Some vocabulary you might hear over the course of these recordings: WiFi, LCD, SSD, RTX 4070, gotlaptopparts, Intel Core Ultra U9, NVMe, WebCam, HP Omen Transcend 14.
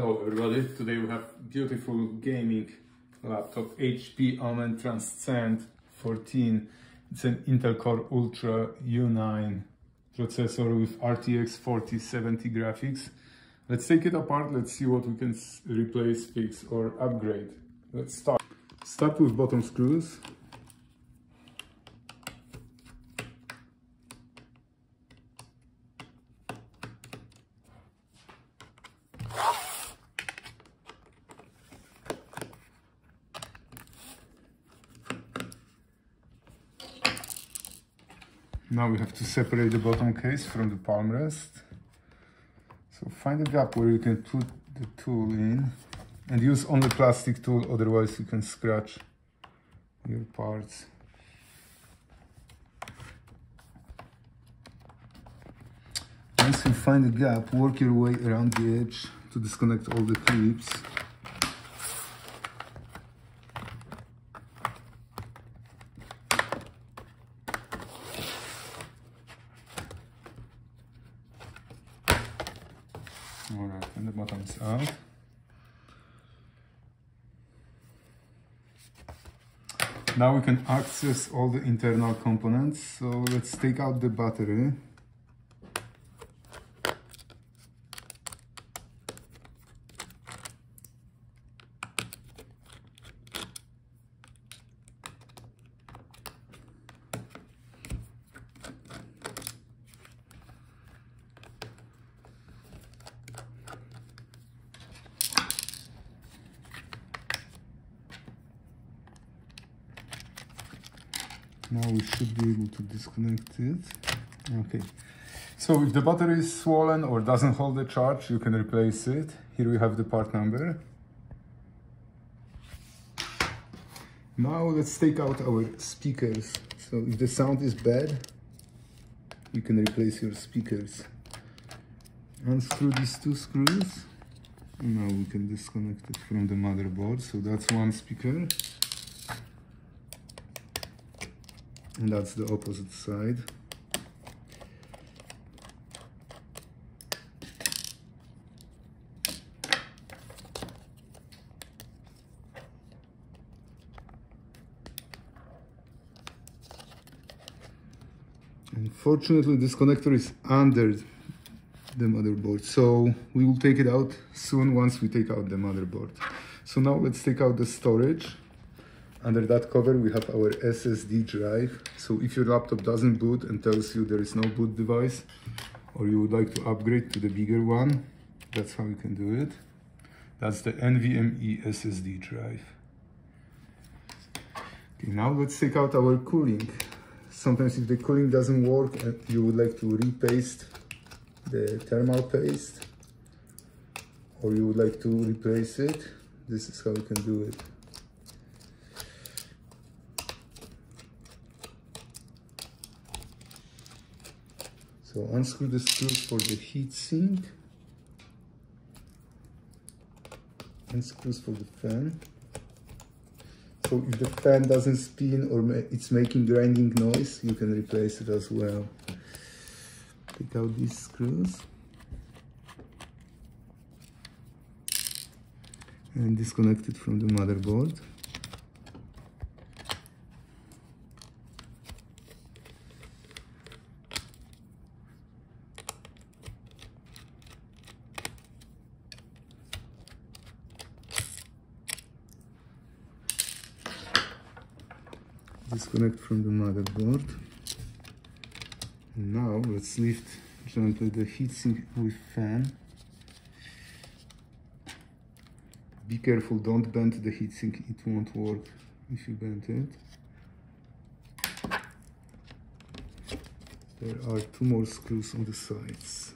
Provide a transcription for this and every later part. Hello everybody, today we have beautiful gaming laptop HP Omen Transcend 14. It's an Intel Core Ultra U9 processor with RTX 4070 graphics. Let's take it apart, let's see what we can replace, fix or upgrade. Let's start. Start with bottom screws. Now we have to separate the bottom case from the palm rest. So find a gap where you can put the tool in and use only plastic tool, otherwise you can scratch your parts. Once you find a gap, work your way around the edge to disconnect all the clips. Alright, and the bottom is out. Now we can access all the internal components, so let's take out the battery. Now we should be able to disconnect it. Okay, so if the battery is swollen or doesn't hold the charge, you can replace it. Here we have the part number. Now let's take out our speakers. So if the sound is bad, you can replace your speakers. Unscrew these two screws. Now we can disconnect it from the motherboard. So that's one speaker. And that's the opposite side. Unfortunately, this connector is under the motherboard, so we will take it out soon once we take out the motherboard. So now let's take out the storage. Under that cover we have our SSD drive, so if your laptop doesn't boot and tells you there is no boot device, or you would like to upgrade to the bigger one, that's how you can do it. That's the NVMe SSD drive. Okay, now let's take out our cooling. Sometimes if the cooling doesn't work and you would like to repaste the thermal paste, or you would like to replace it, this is how you can do it. So unscrew the screws for the heatsink and screws for the fan. So if the fan doesn't spin or it's making grinding noise, you can replace it as well. Take out these screws and disconnect it from the motherboard. Disconnect from the motherboard. Now let's lift gently the heatsink with fan. Be careful, don't bend the heatsink, it won't work if you bend it. There are two more screws on the sides.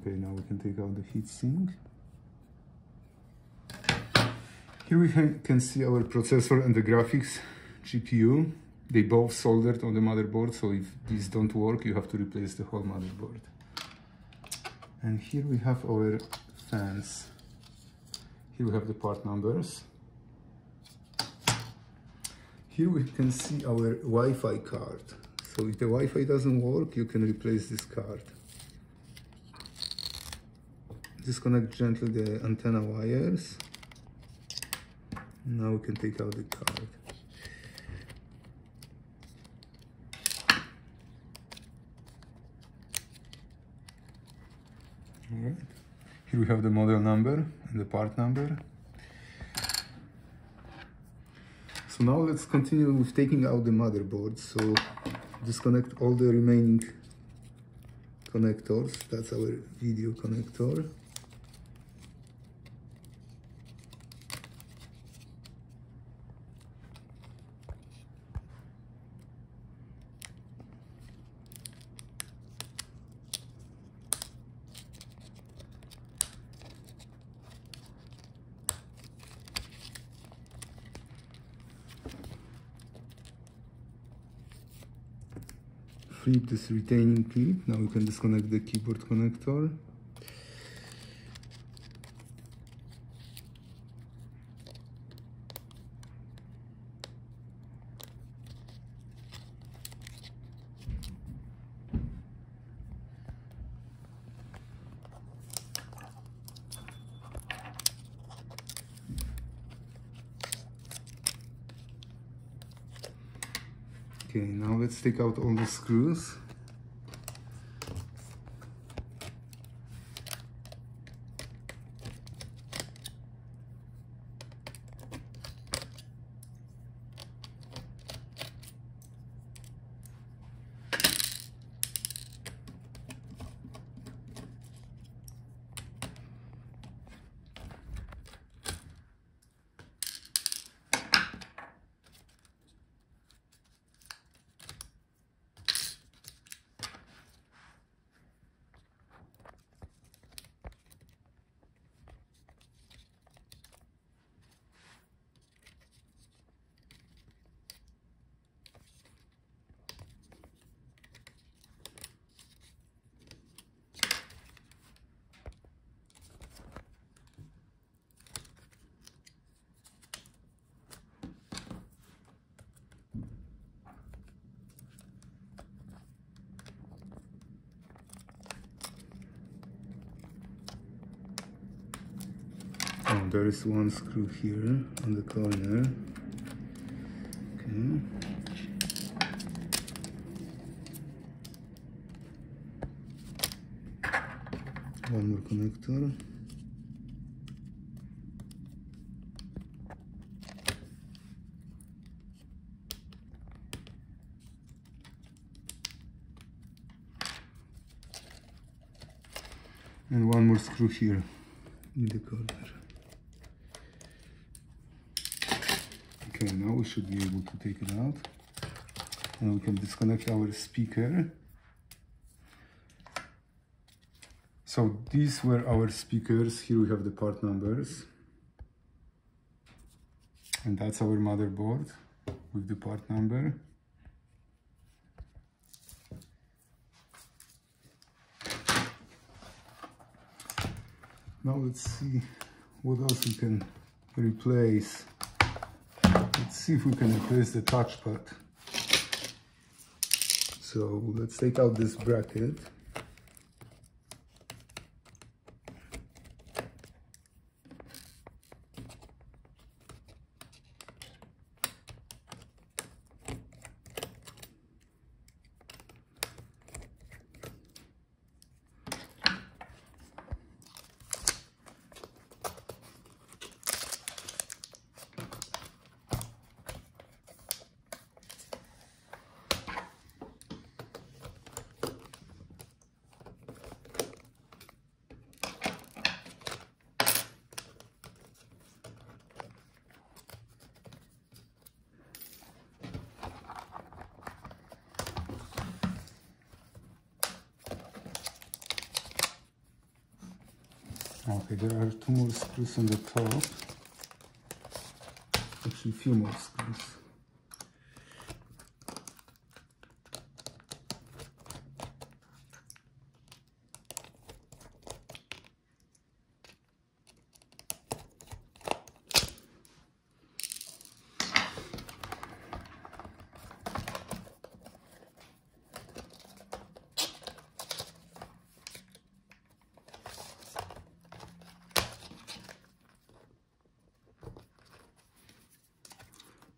Okay, now we can take out the heatsink. Here we can see our processor and the graphics GPU. They both soldered on the motherboard, so if these don't work, you have to replace the whole motherboard. And here we have our fans. Here we have the part numbers. Here we can see our Wi-Fi card. So if the Wi-Fi doesn't work, you can replace this card. Disconnect gently the antenna wires. Now we can take out the card. All right. Here we have the model number and the part number. So now let's continue with taking out the motherboard. So disconnect all the remaining connectors. That's our video connector. Flip this retaining clip. Now we can disconnect the keyboard connector. Okay, now let's take out all the screws. There is one screw here on the corner. Okay. One more connector. And one more screw here in the corner. Okay, now we should be able to take it out. And we can disconnect our speaker. So these were our speakers. Here we have the part numbers. And that's our motherboard with the part number. Now let's see what else we can replace. Let's see if we can replace the touchpad. So let's take out this bracket. Okay, there are two more screws on the top. Actually, a few more screws.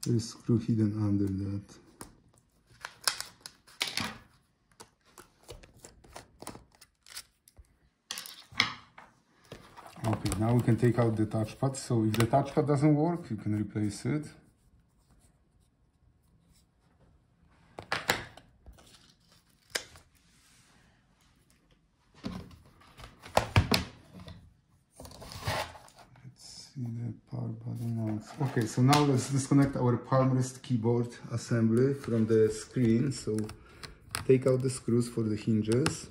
There is a screw hidden under that. Okay, now we can take out the touchpad. So if the touchpad doesn't work, you can replace it. Okay, so now let's disconnect our palm rest keyboard assembly from the screen. So take out the screws for the hinges.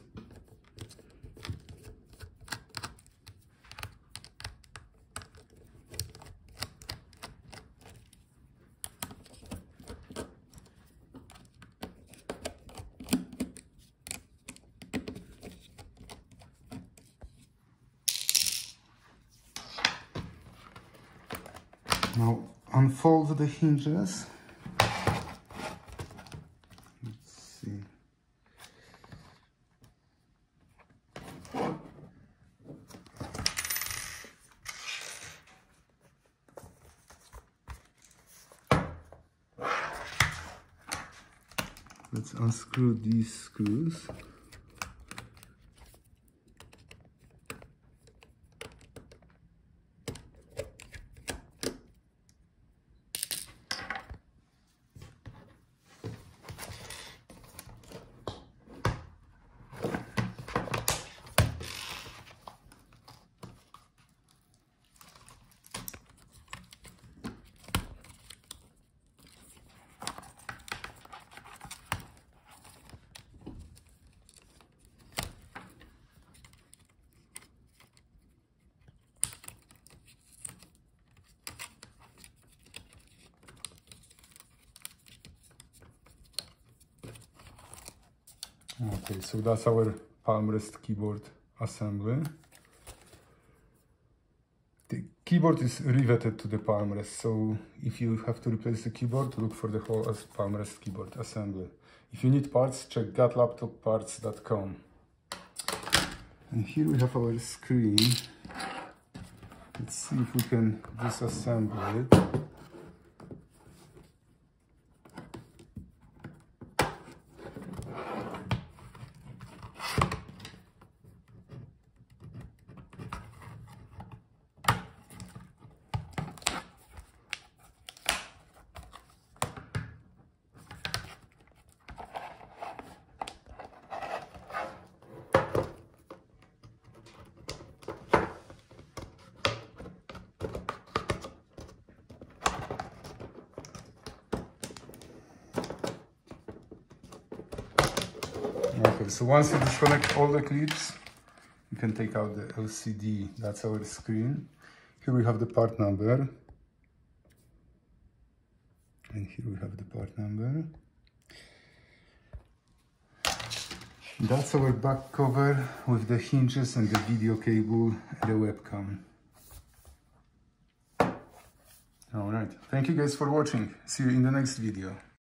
Now unfold the hinges. Let's see. Let's unscrew these screws. Okay, so that's our palm rest keyboard assembly. The keyboard is riveted to the palm rest, so if you have to replace the keyboard, look for the whole palm rest keyboard assembly. If you need parts, check gatlaptopparts.com. And here we have our screen. Let's see if we can disassemble it. Okay, so once you disconnect all the clips, you can take out the LCD. That's our screen. Here we have the part number. And here we have the part number. That's our back cover with the hinges and the video cable and the webcam. All right. Thank you guys for watching. See you in the next video.